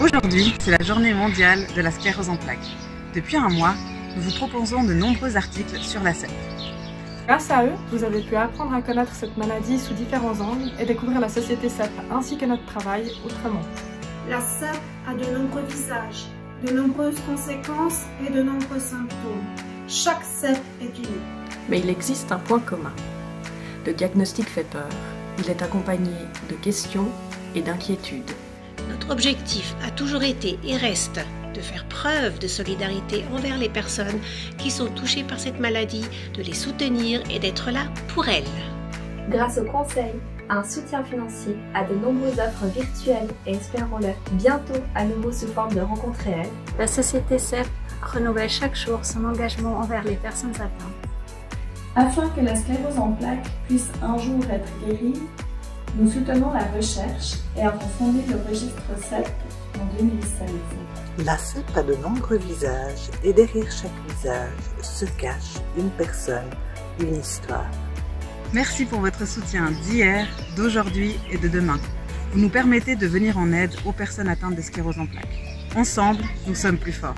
Aujourd'hui, c'est la journée mondiale de la sclérose en plaques. Depuis un mois, nous vous proposons de nombreux articles sur la SEP. Grâce à eux, vous avez pu apprendre à connaître cette maladie sous différents angles et découvrir la société SEP ainsi que notre travail autrement. La SEP a de nombreux visages, de nombreuses conséquences et de nombreux symptômes. Chaque SEP est unique. Mais il existe un point commun. Le diagnostic fait peur. Il est accompagné de questions et d'inquiétudes. Notre objectif a toujours été et reste de faire preuve de solidarité envers les personnes qui sont touchées par cette maladie, de les soutenir et d'être là pour elles. Grâce au conseil, à un soutien financier, à de nombreuses offres virtuelles et espérons-le bientôt à nouveau sous forme de rencontres réelles, la société SEP renouvelle chaque jour son engagement envers les personnes atteintes. Afin que la sclérose en plaques puisse un jour être guérie, nous soutenons la recherche et avons fondé le registre SEP en 2016. La SEP a de nombreux visages et derrière chaque visage se cache une personne, une histoire. Merci pour votre soutien d'hier, d'aujourd'hui et de demain. Vous nous permettez de venir en aide aux personnes atteintes de sclérose en plaques. Ensemble, nous sommes plus forts.